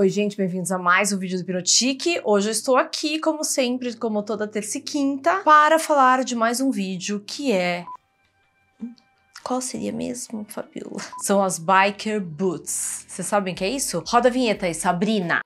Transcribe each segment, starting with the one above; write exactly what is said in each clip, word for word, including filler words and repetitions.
Oi gente, bem-vindos a mais um vídeo do Hypnotique. Hoje eu estou aqui, como sempre, como toda terça e quinta, para falar de mais um vídeo que é... Qual seria mesmo, Fabíola? São as Biker Boots. Vocês sabem o que é isso? Roda a vinheta aí, Sabrina!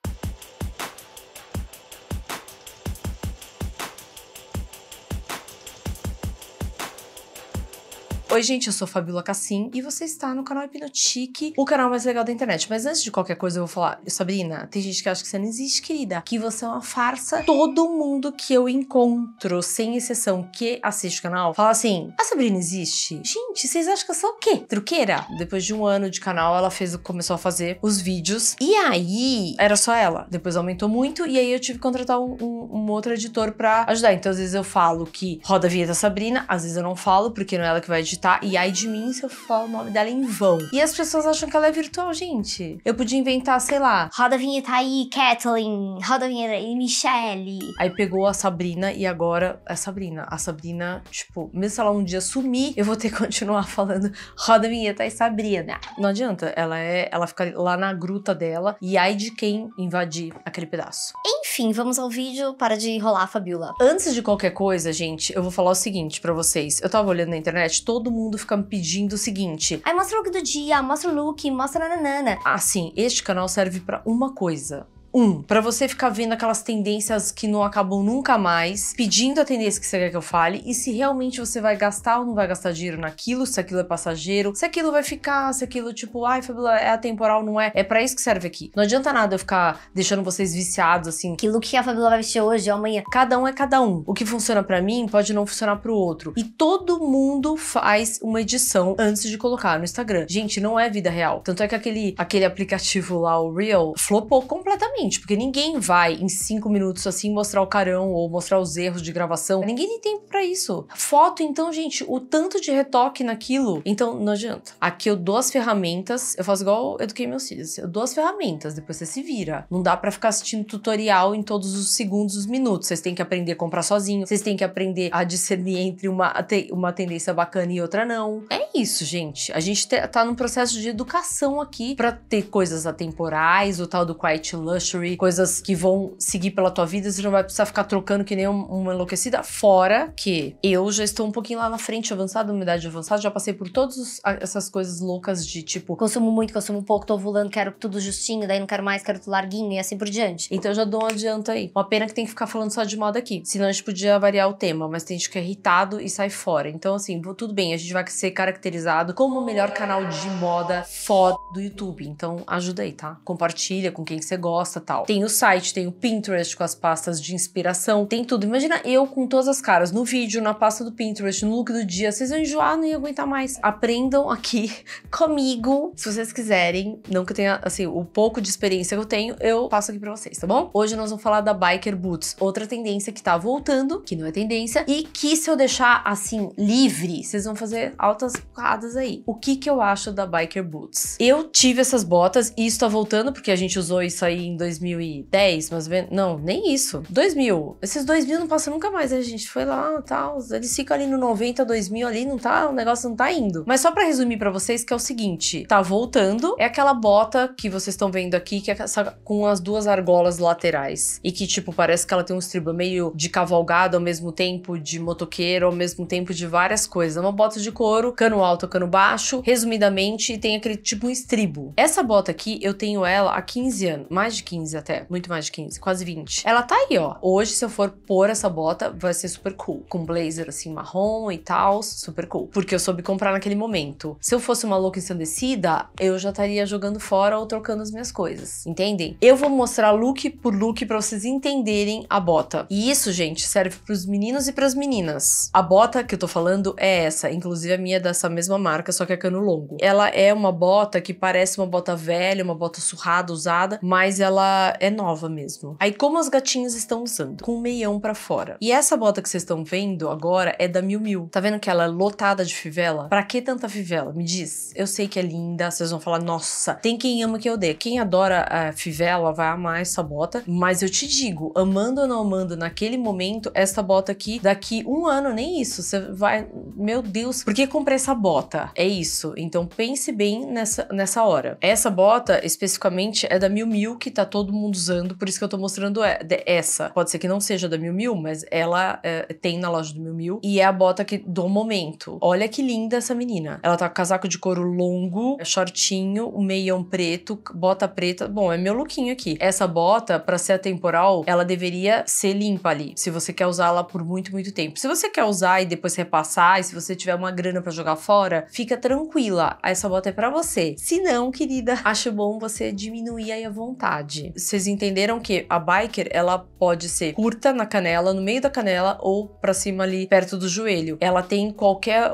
Oi gente, eu sou Fabíola Kassin e você está no canal Hypnotique, o canal mais legal da internet. Mas antes de qualquer coisa eu vou falar, Sabrina, tem gente que acha que você não existe, querida, que você é uma farsa. Todo mundo que eu encontro, sem exceção, que assiste o canal, fala assim, a Sabrina existe? Gente, vocês acham que eu sou o quê? Truqueira? Depois de um ano de canal, ela fez, começou a fazer os vídeos e aí era só ela. Depois aumentou muito e aí eu tive que contratar um, um, um outro editor pra ajudar. Então às vezes eu falo que roda a vinheta Sabrina, às vezes eu não falo porque não é ela que vai editar. Tá? E ai de mim se eu falar o nome dela em vão. E as pessoas acham que ela é virtual, gente. Eu podia inventar, sei lá, roda a vinheta aí, Kathleen, roda a vinheta aí, Michelle. Aí pegou a Sabrina e agora é Sabrina. A Sabrina, tipo, mesmo se ela um dia sumir, eu vou ter que continuar falando roda a vinheta aí, Sabrina. Não adianta, ela, é, ela fica lá na gruta dela e ai de quem invadir aquele pedaço. Enfim, vamos ao vídeo, para de enrolar, Fabíola. Antes de qualquer coisa, gente, eu vou falar o seguinte pra vocês. Eu tava olhando na internet, todo mundo fica me pedindo o seguinte. Aí mostra o look do dia, mostra o look, mostra a nananana. Assim, este canal serve pra uma coisa. Um, pra você ficar vendo aquelas tendências que não acabam nunca mais, pedindo a tendência que você quer que eu fale, e se realmente você vai gastar ou não vai gastar dinheiro naquilo, se aquilo é passageiro, se aquilo vai ficar, se aquilo tipo, ai, Fabíola, é atemporal, não é? É pra isso que serve aqui. Não adianta nada eu ficar deixando vocês viciados, assim, que look que a Fabíola vai vestir hoje ou amanhã. Cada um é cada um. O que funciona pra mim pode não funcionar pro outro. E todo mundo faz uma edição antes de colocar no Instagram. Gente, não é vida real. Tanto é que aquele, aquele aplicativo lá, o Reel, flopou completamente. Porque ninguém vai em cinco minutos assim mostrar o carão ou mostrar os erros de gravação. Ninguém tem tempo pra isso. Foto, então, gente, o tanto de retoque naquilo. Então, não adianta. Aqui eu dou as ferramentas. Eu faço igual eu eduquei meus filhos. Eu dou as ferramentas, depois você se vira. Não dá pra ficar assistindo tutorial em todos os segundos, os minutos. Vocês têm que aprender a comprar sozinho. Vocês têm que aprender a discernir entre uma, uma tendência bacana e outra não. É isso, gente. A gente tá num processo de educação aqui pra ter coisas atemporais, o tal do Quiet Lush, coisas que vão seguir pela tua vida, você não vai precisar ficar trocando que nem uma enlouquecida, fora que eu já estou um pouquinho lá na frente, avançada, uma idade avançada, já passei por todas essas coisas loucas de tipo, consumo muito, consumo pouco, tô ovulando, quero tudo justinho, daí não quero mais, quero tudo larguinho e assim por diante. Então eu já dou um adianto aí. Uma pena que tem que ficar falando só de moda aqui, senão a gente podia variar o tema, mas tem gente que é irritado e sai fora. Então assim, tudo bem, a gente vai ser caracterizado como o melhor canal de moda foda do YouTube, então ajuda aí, tá? Compartilha com quem que você gosta, tal. Tem o site, tem o Pinterest com as pastas de inspiração, tem tudo. Imagina eu com todas as caras no vídeo, na pasta do Pinterest, no look do dia. Vocês vão enjoar, não ia aguentar mais. Aprendam aqui comigo, se vocês quiserem. Não que eu tenha, assim, o pouco de experiência que eu tenho, eu passo aqui pra vocês, tá bom? Hoje nós vamos falar da Biker Boots, outra tendência que tá voltando, que não é tendência, e que se eu deixar, assim, livre, vocês vão fazer altas porradas aí. O que que eu acho da Biker Boots? Eu tive essas botas e isso tá voltando, porque a gente usou isso aí em dois mil e dez, mas não, nem isso. dois mil. Esses dois mil não passam nunca mais, né, gente? Foi lá, tal. Eles ficam ali no noventa, dois mil ali, não tá, o negócio não tá indo. Mas só pra resumir pra vocês que é o seguinte, tá voltando, é aquela bota que vocês estão vendo aqui, que é essa, com as duas argolas laterais. E que, tipo, parece que ela tem um estribo meio de cavalgada, ao mesmo tempo de motoqueiro, ao mesmo tempo de várias coisas. É uma bota de couro, cano alto, cano baixo, resumidamente, tem aquele tipo um estribo. Essa bota aqui, eu tenho ela há quinze anos, mais de quinze. quinze até, muito mais de quinze, quase vinte. Ela tá aí, ó. Hoje, se eu for pôr essa bota, vai ser super cool. Com blazer, assim, marrom e tal, super cool. Porque eu soube comprar naquele momento. Se eu fosse uma louca ensandecida, eu já estaria jogando fora ou trocando as minhas coisas, entendem? Eu vou mostrar look por look pra vocês entenderem a bota. E isso, gente, serve pros meninos e pras meninas. A bota que eu tô falando é essa. Inclusive, a minha é dessa mesma marca, só que é cano longo. Ela é uma bota que parece uma bota velha, uma bota surrada, usada, mas ela é nova mesmo. Aí como as gatinhas estão usando? Com o meião pra fora. E essa bota que vocês estão vendo agora é da Miu Miu. Tá vendo que ela é lotada de fivela? Pra que tanta fivela? Me diz. Eu sei que é linda, vocês vão falar, nossa, tem quem ama que eu odeia. Quem adora a fivela vai amar essa bota, mas eu te digo, amando ou não amando naquele momento, essa bota aqui, daqui um ano, nem isso, você vai, meu Deus, por que comprei essa bota? É isso. Então pense bem nessa, nessa hora. Essa bota, especificamente, é da Miu Miu, que tá todo mundo usando, por isso que eu tô mostrando essa. Pode ser que não seja da Miu Miu, mas ela é, tem na loja do Miu Miu, e é a bota que, do momento. Olha que linda essa menina. Ela tá com casaco de couro longo, shortinho, o meião preto, bota preta. Bom, é meu lookinho aqui. Essa bota, pra ser atemporal, ela deveria ser limpa ali, se você quer usá-la por muito, muito tempo. Se você quer usar e depois repassar, e se você tiver uma grana pra jogar fora, fica tranquila, essa bota é pra você. Se não, querida, acho bom você diminuir aí a vontade. Vocês entenderam que a biker, ela pode ser curta na canela, no meio da canela, ou pra cima ali, perto do joelho. Ela tem qualquer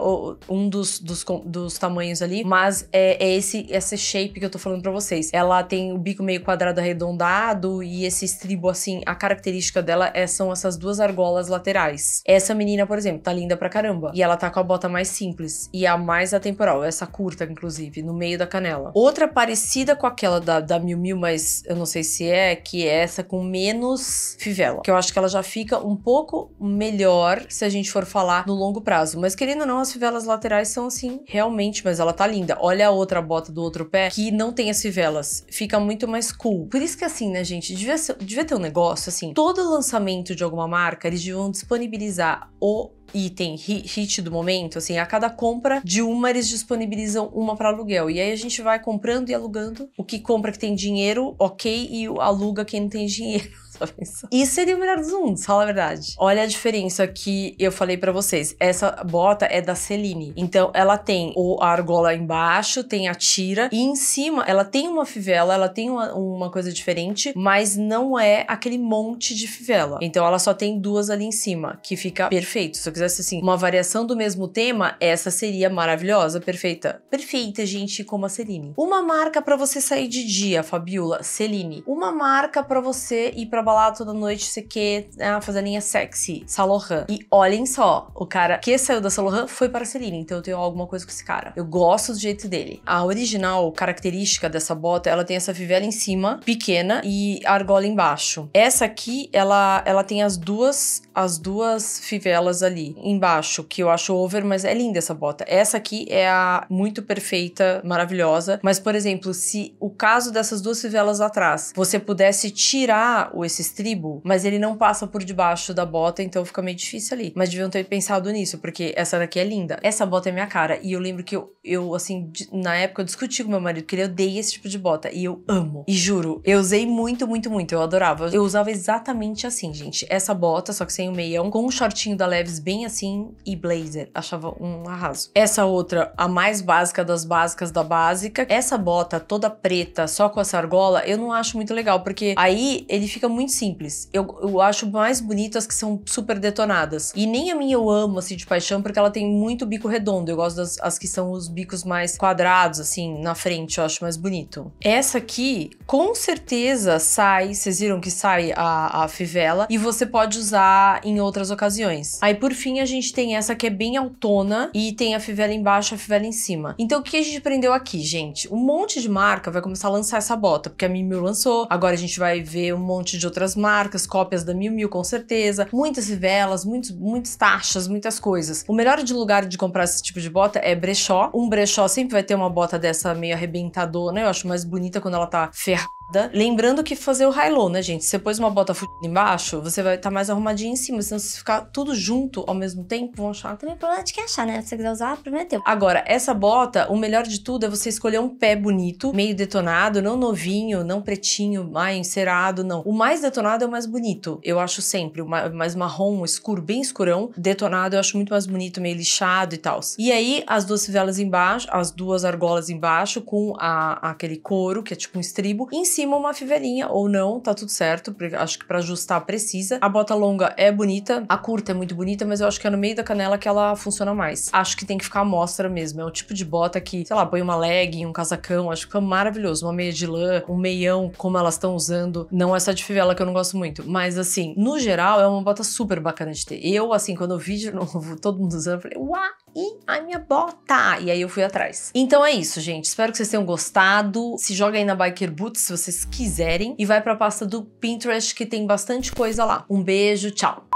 um dos, dos, dos tamanhos ali, mas é, é esse, esse shape que eu tô falando pra vocês. Ela tem o bico meio quadrado arredondado, e esse estribo assim, a característica dela é, são essas duas argolas laterais. Essa menina, por exemplo, tá linda pra caramba, e ela tá com a bota mais simples, e a mais atemporal, essa curta, inclusive, no meio da canela. Outra parecida com aquela da, da Miu Miu, mas eu não sei se é, que é essa com menos fivela, que eu acho que ela já fica um pouco melhor se a gente for falar no longo prazo, mas querendo ou não, as fivelas laterais são assim, realmente, mas ela tá linda. Olha a outra bota do outro pé, que não tem as fivelas, fica muito mais cool. Por isso que assim, né, gente, devia, ser, devia ter um negócio assim, todo lançamento de alguma marca, eles deviam disponibilizar o item hit do momento, assim, a cada compra de uma eles disponibilizam uma para aluguel, e aí a gente vai comprando e alugando, o que compra que tem dinheiro, ok, e aluga quem não tem dinheiro. Isso seria o melhor dos mundos, fala a verdade. Olha a diferença que eu falei pra vocês. Essa bota é da Celine. Então, ela tem a argola embaixo, tem a tira, e em cima ela tem uma fivela, ela tem uma, uma coisa diferente, mas não é aquele monte de fivela. Então, ela só tem duas ali em cima, que fica perfeito. Se eu quisesse, assim, uma variação do mesmo tema, essa seria maravilhosa, perfeita. Perfeita, gente, como a Celine. Uma marca pra você sair de dia, Fabiola, Celine. Uma marca pra você ir pra lá toda noite, sei que, ah, fazer a linha sexy, Salohan. E olhem só, o cara que saiu da Salohan foi para a Celine, então eu tenho alguma coisa com esse cara. Eu gosto do jeito dele. A original característica dessa bota, ela tem essa fivela em cima, pequena, e a argola embaixo. Essa aqui, ela, ela tem as duas, as duas fivelas ali embaixo, que eu acho over, mas é linda essa bota. Essa aqui é a muito perfeita, maravilhosa, mas, por exemplo, se o caso dessas duas fivelas atrás, você pudesse tirar o esse estribo, mas ele não passa por debaixo da bota, então fica meio difícil ali. Mas deviam ter pensado nisso, porque essa daqui é linda. Essa bota é minha cara, e eu lembro que eu, eu assim, na época eu discuti com meu marido, que ele odeia esse tipo de bota, e eu amo. E juro, eu usei muito, muito, muito, eu adorava. Eu usava exatamente assim, gente. Essa bota, só que sem o meião, com um shortinho da Leves bem assim, e blazer. Achava um arraso. Essa outra, a mais básica das básicas da básica. Essa bota toda preta, só com essa argola, eu não acho muito legal, porque aí ele fica muito muito simples. Eu, eu acho mais bonitas que são super detonadas. E nem a minha eu amo, assim, de paixão, porque ela tem muito bico redondo. Eu gosto das as que são os bicos mais quadrados, assim, na frente. Eu acho mais bonito. Essa aqui, com certeza, sai... Vocês viram que sai a, a fivela. E você pode usar em outras ocasiões. Aí, por fim, a gente tem essa que é bem altona. E tem a fivela embaixo e a fivela em cima. Então, o que a gente aprendeu aqui, gente? Um monte de marca vai começar a lançar essa bota. Porque a Miu Miu lançou. Agora a gente vai ver um monte de outras marcas, cópias da Miu Miu, com certeza, muitas fivelas, muitos, muitas taxas, muitas coisas. O melhor de lugar de comprar esse tipo de bota é brechó. Um brechó sempre vai ter uma bota dessa meio arrebentadona, eu acho mais bonita quando ela tá ferrada. Lembrando que fazer o high-low, né, gente? Se você pôs uma bota fudida embaixo, você vai estar tá mais arrumadinha em cima, senão se ficar tudo junto ao mesmo tempo, vão achar. Também o problema é de que achar, né? Se você quiser usar, prometeu. Agora, essa bota, o melhor de tudo é você escolher um pé bonito, meio detonado, não novinho, não pretinho, ai, encerado, não. O mais detonado é o mais bonito, eu acho sempre. O mais marrom, escuro, bem escurão, detonado eu acho muito mais bonito, meio lixado e tal. E aí, as duas fivelas embaixo, as duas argolas embaixo, com a, aquele couro, que é tipo um estribo, em cima uma fivelinha, ou não, tá tudo certo, porque acho que pra ajustar precisa. A bota longa é bonita, a curta é muito bonita, mas eu acho que é no meio da canela que ela funciona mais. Acho que tem que ficar à mostra mesmo, é o tipo de bota que, sei lá, põe uma legging, um casacão, acho que fica maravilhoso, uma meia de lã, um meião, como elas estão usando, não essa de fivela que eu não gosto muito, mas assim, no geral, é uma bota super bacana de ter. Eu, assim, quando eu vi de novo todo mundo usando, eu falei, uau, e a minha bota! E aí eu fui atrás. Então é isso, gente, espero que vocês tenham gostado, se joga aí na Biker Boots, se você quiserem, e vai pra pasta do Pinterest que tem bastante coisa lá. Um beijo, tchau!